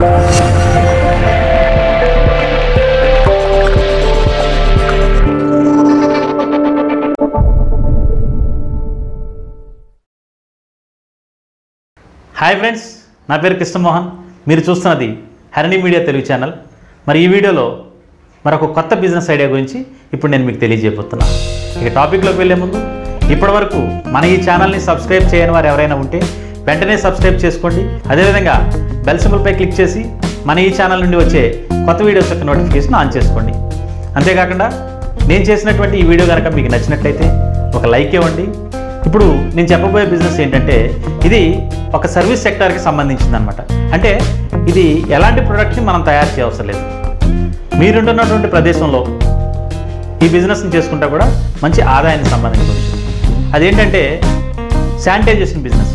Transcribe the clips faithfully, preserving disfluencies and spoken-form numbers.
Hi friends, నా పేరు కృష్ణ మోహన్. మీరు చూస్తున్నది హరిణి మీడియా తెలుగు ఛానల్. మరి ఈ వీడియోలో మరొక కొత్త బిజినెస్ ఐడియా గురించి ఇప్పుడు నేను మీకు తెలియజేయబోతున్నాను. ఇక టాపిక్లోకి వెళ్ళే ముందు ఇప్పటివరకు మన ఈ ఛానల్ని సబ్స్క్రైబ్ చేయని వారు ఎవరైనా ఉంటే వెంటనే సబ్స్క్రైబ్ చేసుకోండి. అదేవిధంగా బెల్ సింబల్పై క్లిక్ చేసి మన ఈ ఛానల్ నుండి వచ్చే కొత్త వీడియోస్ యొక్క నోటిఫికేషన్ ఆన్ చేసుకోండి. అంతేకాకుండా నేను చేసినటువంటి ఈ వీడియో కనుక మీకు నచ్చినట్లయితే ఒక లైక్ ఇవ్వండి. ఇప్పుడు నేను చెప్పబోయే బిజినెస్ ఏంటంటే, ఇది ఒక సర్వీస్ సెక్టార్కి సంబంధించిందనమాట. అంటే ఇది ఎలాంటి ప్రోడక్ట్ని మనం తయారు చేయవసరం లేదు. మీరుంటున్నటువంటి ప్రదేశంలో ఈ బిజినెస్ని చేసుకుంటా కూడా మంచి ఆదాయానికి సంబంధించవచ్చు. అదేంటంటే శానిటైజేషన్ బిజినెస్.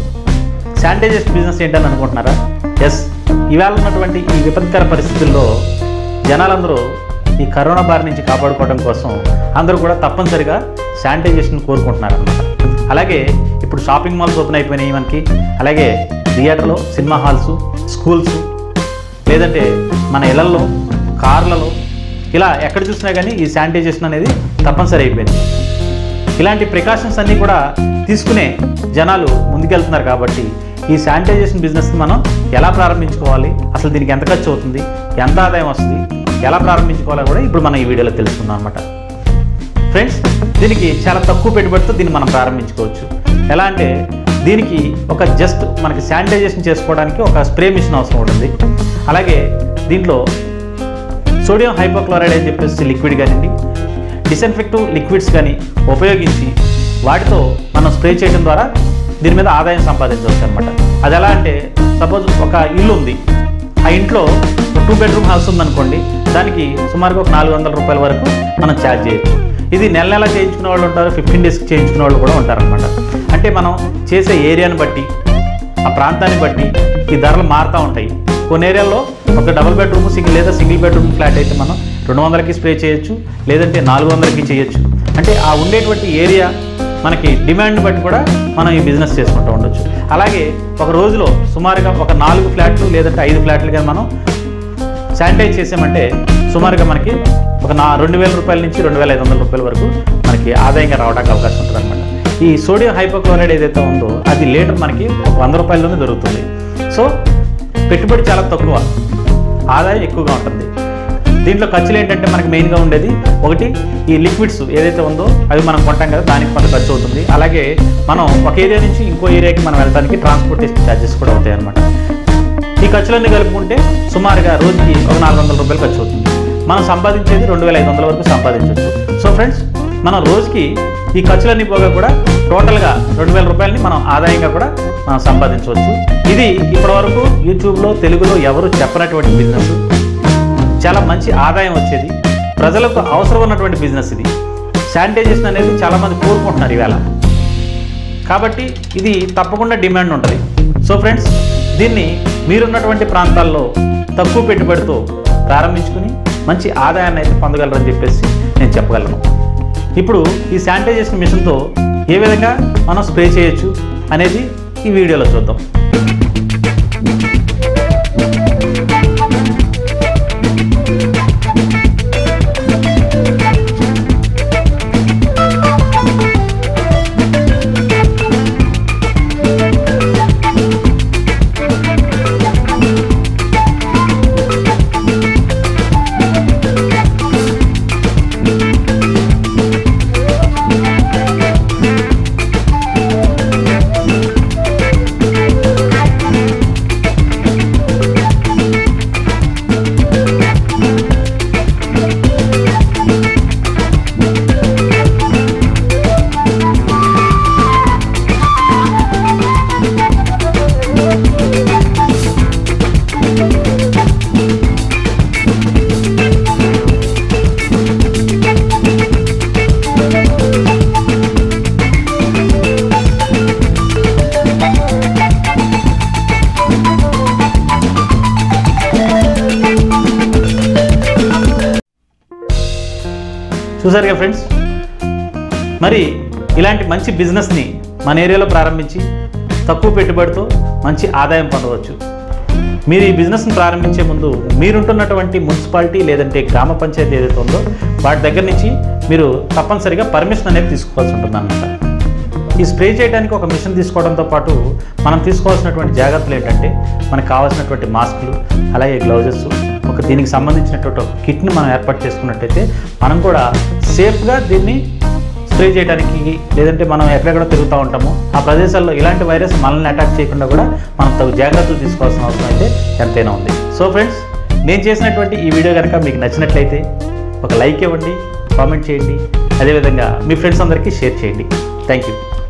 శానిటైజేషన్ బిజినెస్ ఏంటని అనుకుంటున్నారా? ఎస్, ఇవాళ ఉన్నటువంటి ఈ విపత్కర పరిస్థితుల్లో జనాలందరూ ఈ కరోనా బారి నుంచి కాపాడుకోవడం కోసం అందరూ కూడా తప్పనిసరిగా శానిటైజేషన్ కోరుకుంటున్నారు అనమాట. అలాగే ఇప్పుడు షాపింగ్ మాల్స్ ఓపెన్ అయిపోయినాయి మనకి. అలాగే థియేటర్లో, సినిమా హాల్స్, స్కూల్స్, లేదంటే మన ఇళ్లలో, కార్లలో, ఇలా ఎక్కడ చూసినా కానీ ఈ శానిటైజేషన్ అనేది తప్పనిసరి అయిపోయింది. ఇలాంటి ప్రికాషన్స్ అన్నీ కూడా తీసుకునే జనాలు ముందుకెళ్తున్నారు. కాబట్టి ఈ శానిటైజేషన్ బిజినెస్ని మనం ఎలా ప్రారంభించుకోవాలి, అసలు దీనికి ఎంత ఖర్చు అవుతుంది, ఎంత ఆదాయం వస్తుంది, ఎలా ప్రారంభించుకోవాలో కూడా ఇప్పుడు మనం ఈ వీడియోలో తెలుసుకుందాం అనమాట. ఫ్రెండ్స్, దీనికి చాలా తక్కువ పెట్టుబడితో దీన్ని మనం ప్రారంభించుకోవచ్చు. ఎలా అంటే దీనికి ఒక జస్ట్ మనకి శానిటైజేషన్ చేసుకోవడానికి ఒక స్ప్రే మిషన్ అవసరం ఉంటుంది. అలాగే దీంట్లో సోడియం హైపోక్లోరైడ్ అని చెప్పేసి లిక్విడ్ కానివ్వండి, డిసెన్ఫెక్టివ్ లిక్విడ్స్ కానీ ఉపయోగించి వాటితో మనం స్ప్రే చేయడం ద్వారా దీని మీద ఆదాయం సంపాదించవచ్చు అనమాట. అది ఎలా అంటే, సపోజ్ ఒక ఇల్లు ఉంది, ఆ ఇంట్లో టూ బెడ్రూమ్ హౌస్ ఉందనుకోండి, దానికి సుమారుగా ఒక నాలుగు వందల రూపాయల వరకు మనం ఛార్జ్ చేయొచ్చు. ఇది నెల నెల చేయించుకునే వాళ్ళు ఉంటారు, ఫిఫ్టీన్ డేస్కి చేయించుకునే వాళ్ళు కూడా ఉంటారనమాట. అంటే మనం చేసే ఏరియాని బట్టి, ఆ ప్రాంతాన్ని బట్టి ఈ ధరలు మారుతూ ఉంటాయి. కొన్ని ఏరియాల్లో ఒక డబుల్ బెడ్రూమ్ సింగిల్ లేదా సింగిల్ బెడ్రూమ్ ఫ్లాట్ అయితే మనం రెండు వందలకి స్ప్రే చేయొచ్చు, లేదంటే నాలుగు వందలకి చేయొచ్చు. అంటే ఆ ఉండేటువంటి ఏరియా మనకి డిమాండ్ బట్టి కూడా మనం ఈ బిజినెస్ చేసుకుంటూ ఉండొచ్చు. అలాగే ఒక రోజులో సుమారుగా ఒక నాలుగు ఫ్లాట్లు లేదంటే ఐదు ఫ్లాట్లుగా మనం శానిటైజ్ చేసామంటే సుమారుగా మనకి ఒక నా రెండు వేల రూపాయల నుంచి రెండు వేల ఐదు వందల రూపాయల వరకు మనకి ఆదాయంగా రావడానికి అవకాశం ఉంటుంది అనమాట. ఈ సోడియం హైపోక్లోరైడ్ ఏదైతే ఉందో అది లీటర్ మనకి ఒక వంద రూపాయల్లోనే దొరుకుతుంది. సో పెట్టుబడి చాలా తక్కువ, ఆదాయం ఎక్కువగా ఉంటుంది. దీంట్లో ఖర్చులు ఏంటంటే మనకి మెయిన్గా ఉండేది ఒకటి ఈ లిక్విడ్స్ ఏదైతే ఉందో అవి మనం కొంటాం కదా, దానికి కొంత ఖర్చు అవుతుంది. అలాగే మనం ఒక ఏరియా నుంచి ఇంకో ఏరియాకి మనం వెళ్ళడానికి ట్రాన్స్పోర్టేషన్ ఛార్జెస్ కూడా అవుతాయి అనమాట. ఈ ఖర్చులన్నీ కలుపుకుంటే సుమారుగా రోజుకి ఒక నాలుగు వందల రూపాయలు ఖర్చు అవుతుంది. మనం సంపాదించేది రెండు వేల ఐదు వందల వరకు సంపాదించవచ్చు. సో ఫ్రెండ్స్, మనం రోజుకి ఈ ఖర్చులన్నీ పోగా కూడా టోటల్గా రెండు వేల రూపాయలని మనం ఆదాయంగా కూడా మనం సంపాదించవచ్చు. ఇది ఇప్పటివరకు యూట్యూబ్లో తెలుగులో ఎవరు చెప్పనటువంటి బిజినెస్, చాలా మంచి ఆదాయం వచ్చేది, ప్రజలకు అవసరం ఉన్నటువంటి బిజినెస్ ఇది. శానిటైజేషన్ అనేది చాలామంది కోరుకుంటున్నారు ఇవాళ, కాబట్టి ఇది తప్పకుండా డిమాండ్ ఉంటుంది. సో ఫ్రెండ్స్, దీన్ని మీరున్నటువంటి ప్రాంతాల్లో తక్కువ పెట్టుబడితో ప్రారంభించుకుని మంచి ఆదాయాన్ని అయితే పొందగలరని చెప్పేసి నేను చెప్పగలను. ఇప్పుడు ఈ శానిటైజేషన్ మిషన్తో ఏ విధంగా మనం స్ప్రే చేయొచ్చు అనేది ఈ వీడియోలో చూద్దాం. చూసారుగా ఫ్రెండ్స్, మరి ఇలాంటి మంచి బిజినెస్ని మన ఏరియాలో ప్రారంభించి తక్కువ పెట్టుబడితో మంచి ఆదాయం పొందవచ్చు. మీరు ఈ బిజినెస్ని ప్రారంభించే ముందు మీరుంటున్నటువంటి మున్సిపాలిటీ లేదంటే గ్రామ పంచాయతీ ఏదైతే ఉందో వాటి దగ్గర నుంచి మీరు తప్పనిసరిగా పర్మిషన్ అనేది తీసుకోవాల్సి ఉంటుంది అన్నమాట. ఈ స్ప్రే చేయడానికి ఒక మిషన్ తీసుకోవడంతో పాటు మనం తీసుకోవాల్సినటువంటి జాగ్రత్తలు ఏంటంటే మనకు కావాల్సినటువంటి మాస్కులు అలాగే గ్లౌజెస్ ఒక దీనికి సంబంధించినటువంటి ఒక కిట్ని మనం ఏర్పాటు చేసుకున్నట్టయితే మనం కూడా సేఫ్గా దీన్ని స్ప్రే చేయడానికి లేదంటే మనం ఎక్కడెక్కడ తిరుగుతూ ఉంటామో ఆ ప్రదేశాల్లో ఇలాంటి వైరస్ మనల్ని అటాక్ చేయకుండా కూడా మనం తగు జాగ్రత్తలు తీసుకోవాల్సిన అవసరం అయితే ఎంతైనా ఉంది. సో ఫ్రెండ్స్, నేను చేసినటువంటి ఈ వీడియో కనుక మీకు నచ్చినట్లయితే ఒక లైక్ ఇవ్వండి, కామెంట్ చేయండి, అదేవిధంగా మీ ఫ్రెండ్స్ అందరికీ షేర్ చేయండి. Thank you.